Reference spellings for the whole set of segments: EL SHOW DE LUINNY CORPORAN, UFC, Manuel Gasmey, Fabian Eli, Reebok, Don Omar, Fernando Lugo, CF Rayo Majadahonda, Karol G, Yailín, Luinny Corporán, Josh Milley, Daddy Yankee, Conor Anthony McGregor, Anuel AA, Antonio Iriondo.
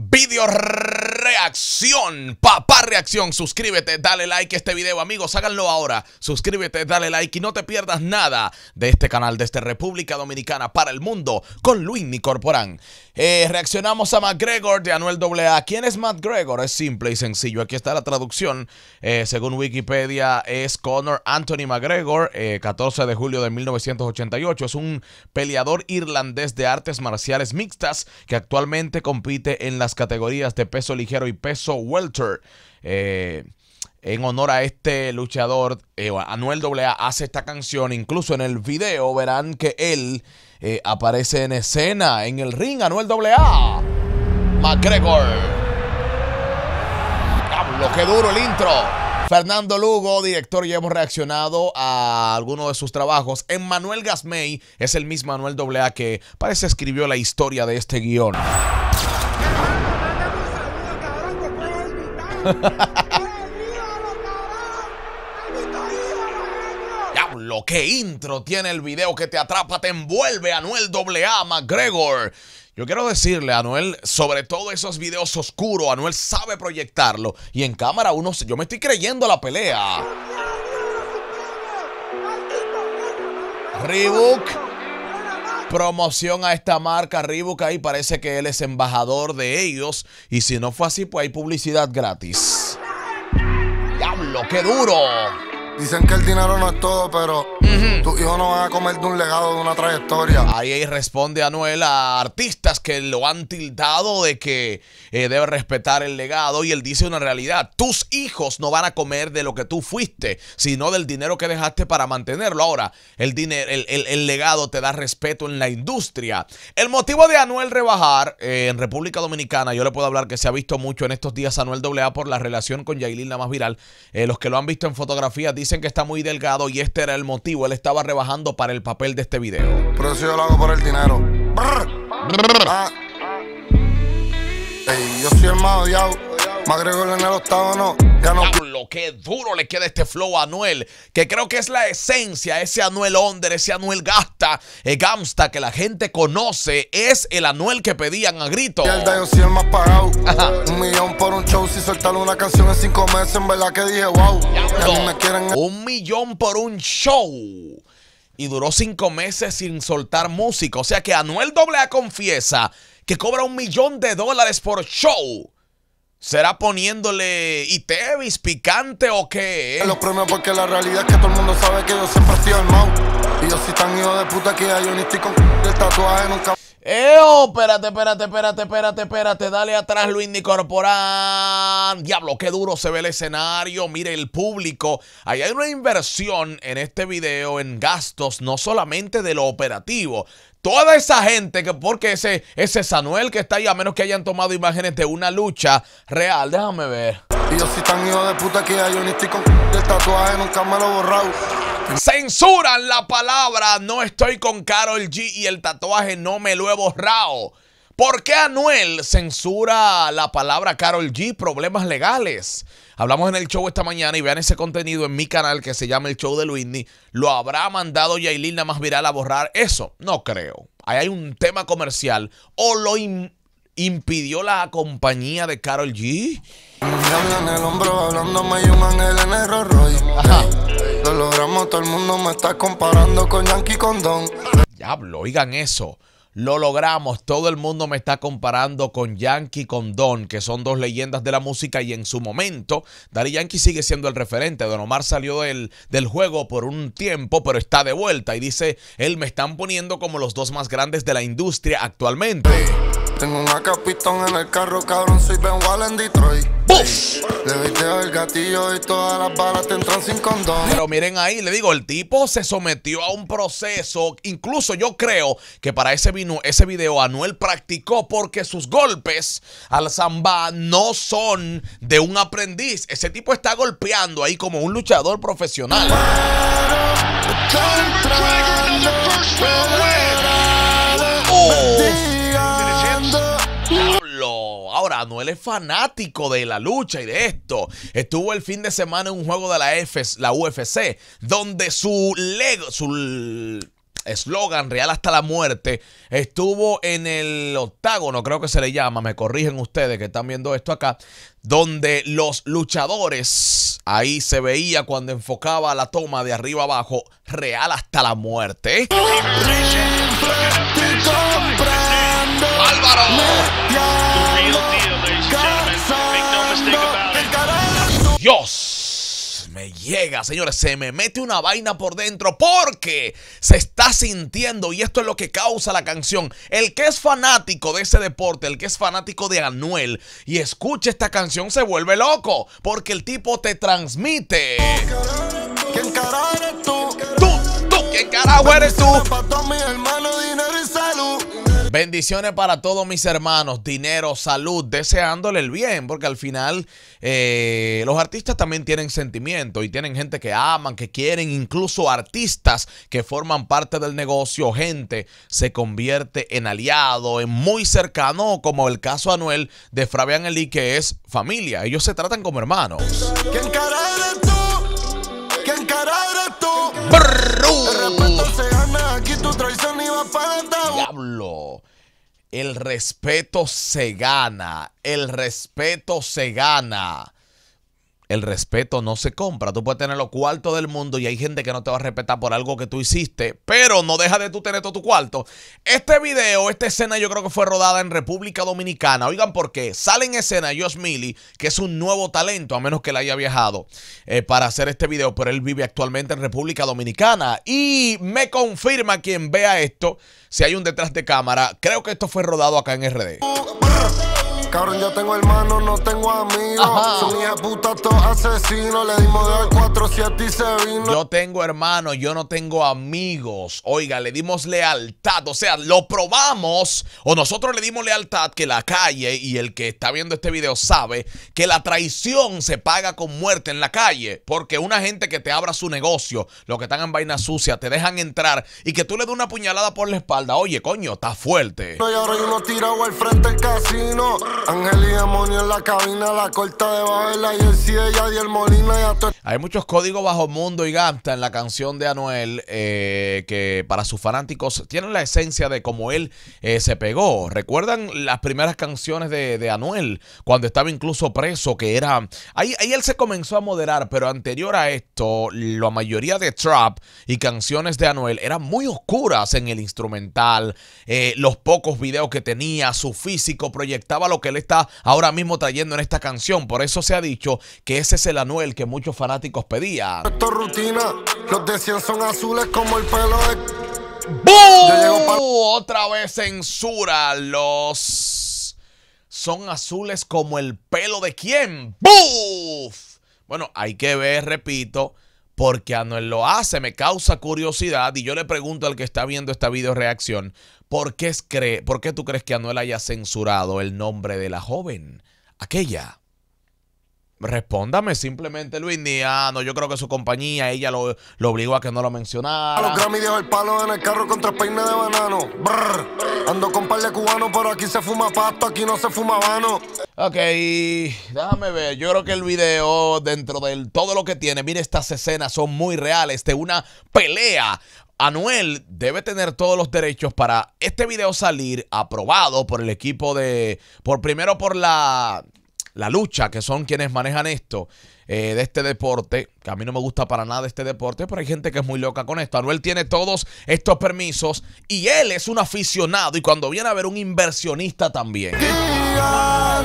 Video reacción, papá reacción. Suscríbete, dale like a este video, amigos, háganlo ahora. Suscríbete, dale like y no te pierdas nada de este canal desde República Dominicana para el mundo con Luinny Corporán. Reaccionamos a McGregor de Anuel AA. ¿Quién es McGregor? Es simple y sencillo. Aquí está la traducción. Según Wikipedia es Conor Anthony McGregor, 14 de julio de 1988. Es un peleador irlandés de artes marciales mixtas que actualmente compite en la categorías de peso ligero y peso welter. En honor a este luchador, Anuel AA hace esta canción. Incluso en el video verán que él aparece en escena en el ring. Anuel AA, McGregor. ¡Diablo, qué duro el intro! Fernando Lugo, director, ya hemos reaccionado a algunos de sus trabajos. En Manuel Gasmey es el mismo Anuel AA que parece escribió la historia de este guión. Diablo, qué intro tiene el video, que te atrapa, te envuelve. Anuel AA, McGregor. Yo quiero decirle a Anuel, sobre todo esos videos oscuros, Anuel sabe proyectarlo. Y en cámara uno, yo me estoy creyendo la pelea. Reebok. Promoción a esta marca Reebok, ahí parece que él es embajador de ellos. Y si no fue así, pues hay publicidad gratis. ¡Diablo, qué duro! Dicen que el dinero no es todo, pero tus hijos no van a comer de un legado, de una trayectoria. Ahí responde Anuel a artistas que lo han tildado de que debe respetar el legado. Y él dice una realidad: tus hijos no van a comer de lo que tú fuiste, sino del dinero que dejaste para mantenerlo. Ahora, el legado te da respeto en la industria. El motivo de Anuel rebajar en República Dominicana, yo le puedo hablar que se ha visto mucho en estos días Anuel AA por la relación con Yailín, la más viral. Los que lo han visto en fotografías dicen que está muy delgado y este era el motivo. Él estaba rebajando para el papel de este video. Pero eso yo lo hago por el dinero. Hey, yo soy el más odiado. McGregor en el octavo no. Ya no. Diablo, qué duro le queda este flow a Anuel, que creo que es la esencia. Ese Anuel Onder, ese Anuel Gamsta que la gente conoce, es el Anuel que pedían a grito. Yo soy el más pagado. $1 millón por un show. Si soltaron una canción en 5 meses, en verdad que dije wow. $1 millón por un show. Y duró 5 meses sin soltar música. O sea que Anuel AA confiesa que cobra $1 millón por show. ¿Será poniéndole itevis, picante o qué? Los premios, porque la realidad es que todo el mundo sabe que yo siempre estoy armado. Y yo soy tan hijo de puta que hay un stick con el tatuaje nunca. Espérate, dale atrás, Luinny Corporán. Diablo, qué duro se ve el escenario. Mire el público. Ahí hay una inversión en este video, en gastos, no solamente de lo operativo. Toda esa gente, que porque ese Anuel que está ahí, a menos que hayan tomado imágenes de una lucha real, déjame ver. Y yo soy tan hijo de puta que hay un stick con el tatuaje, nunca me lo he borrado. Censuran la palabra, no estoy con Karol G y el tatuaje no me lo he borrado. ¿Por qué Anuel censura la palabra Karol G? Problemas legales. Hablamos en el show esta mañana y vean ese contenido en mi canal que se llama El Show de Luinny. ¿Lo habrá mandado Yailín, la más viral, a borrar eso? No creo. Ahí hay un tema comercial. ¿O lo impidió la compañía de Karol G? Ajá. Lo logramos, todo el mundo me está comparando con Yankee con Don. Diablo, oigan eso. Lo logramos, todo el mundo me está comparando con Yankee con Don, que son dos leyendas de la música y en su momento Daddy Yankee sigue siendo el referente. Don Omar salió del juego por un tiempo, pero está de vuelta y dice, él me están poniendo como los dos más grandes de la industria actualmente. Tengo una capitón en el carro, cabrón, soy Ben Wall en Detroit. ¡Bush! Le viteo el gatillo y todas las balas te entran sin condón. Pero miren ahí, le digo, el tipo se sometió a un proceso. Incluso yo creo que para ese video Anuel practicó, porque sus golpes al zambá no son de un aprendiz. Ese tipo está golpeando ahí como un luchador profesional. Ahora, Anuel es fanático de la lucha y de esto. Estuvo el fin de semana en un juego de la UFC, donde su eslogan Real hasta la muerte, estuvo en el octágono, creo que se le llama, me corrigen ustedes que están viendo esto acá, donde los luchadores, ahí se veía cuando enfocaba la toma de arriba abajo, Real hasta la muerte. Álvaro. Dios. Me llega, señores, se me mete una vaina por dentro porque se está sintiendo y esto es lo que causa la canción. El que es fanático de ese deporte, el que es fanático de Anuel y escucha esta canción se vuelve loco porque el tipo te transmite. ¿Quién carajo eres tú? Tú, ¿quién carajo eres tú? Bendiciones para todos mis hermanos, dinero, salud, deseándole el bien, porque al final los artistas también tienen sentimientos y tienen gente que aman, que quieren, incluso artistas que forman parte del negocio, gente se convierte en aliado, en muy cercano, como el caso Anuel de Fabian Eli, que es familia, ellos se tratan como hermanos. ¿Quién carajo eres tú? ¿Quién carajo eres tú? El respeto se gana, aquí tu traición iba para atrás. Diablo. El respeto se gana, el respeto se gana. El respeto no se compra. Tú puedes tener los cuartos del mundo y hay gente que no te va a respetar por algo que tú hiciste, pero no deja de tú tener todo tu cuarto. Este video, esta escena yo creo que fue rodada en República Dominicana. Oigan por qué. Sale en escena Josh Milley, que es un nuevo talento, a menos que él haya viajado para hacer este video, pero él vive actualmente en República Dominicana. Y me confirma quien vea esto, si hay un detrás de cámara, creo que esto fue rodado acá en RD. Cabrón, yo tengo hermanos, no tengo amigos. Son hija puta, todos asesinos. Le dimos de hoy 4-7 y se vino. Yo tengo hermanos, yo no tengo amigos. Oiga, le dimos lealtad. O sea, lo probamos. O nosotros le dimos lealtad que la calle, y el que está viendo este video sabe que la traición se paga con muerte en la calle. Porque una gente que te abra su negocio, los que están en vaina sucia, te dejan entrar y que tú le des una puñalada por la espalda. Oye, coño, está fuerte. Y ahora hay uno tirado al frente del casino. Ángel y demonio en la cabina, la corta de Babela y el Ciella y el Molina y hasta... Hay muchos códigos bajo mundo y gangsta en la canción de Anuel que para sus fanáticos tienen la esencia de cómo él se pegó. ¿Recuerdan las primeras canciones de Anuel? Cuando estaba incluso preso, que era... Ahí él se comenzó a moderar, pero anterior a esto, la mayoría de trap y canciones de Anuel eran muy oscuras en el instrumental, los pocos videos que tenía, su físico proyectaba lo que él está ahora mismo trayendo en esta canción. Por eso se ha dicho que ese es el Anuel que muchos fanáticos pedían. Esto rutina, los de 100 son azules como el pelo de... ¡Bum! Otra vez censura, los son azules como el pelo de quién. ¡Buf! Bueno, hay que ver, repito, porque Anuel lo hace, me causa curiosidad y yo le pregunto al que está viendo esta video reacción, ¿por qué tú crees que Anuel haya censurado el nombre de la joven? Aquella. Respóndame simplemente, Luinny. Ah, no, yo creo que su compañía, ella lo obligó a que no lo mencionara. A los Grammy dejó el palo en el carro contra el peine de banano. Brr. Ando con par de cubanos, pero aquí se fuma pasto, aquí no se fuma habano. Ok, déjame ver. Yo creo que el video, dentro de todo lo que tiene, mire, estas escenas son muy reales de una pelea. Anuel debe tener todos los derechos para este video salir aprobado por el equipo de... Primero por la lucha, que son quienes manejan esto, de este deporte, que a mí no me gusta para nada este deporte, pero hay gente que es muy loca con esto. Anuel tiene todos estos permisos y él es un aficionado y cuando viene a ver un inversionista también. Mira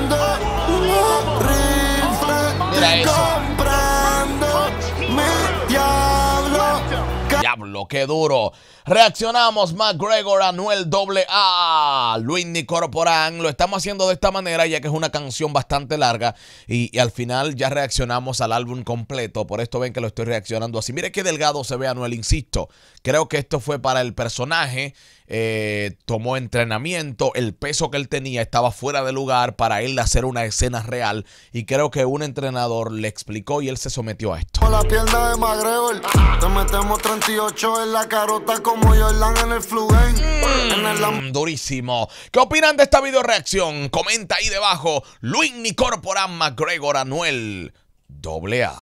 eso. Diablo, qué duro. Reaccionamos McGregor, Anuel AA, Luinny Corporán. Lo estamos haciendo de esta manera ya que es una canción bastante larga y al final ya reaccionamos al álbum completo. Por esto ven que lo estoy reaccionando así. Mire qué delgado se ve Anuel, insisto. Creo que esto fue para el personaje. Tomó entrenamiento. El peso que él tenía estaba fuera de lugar para él hacer una escena real y creo que un entrenador le explicó y él se sometió a esto. Con la pierna de McGregor te metemos 38 en la carota con... Como Yailín en el Flugen. Durísimo. ¿Qué opinan de esta video reacción? Comenta ahí debajo. Luinny Corporán, McGregor, Anuel AA.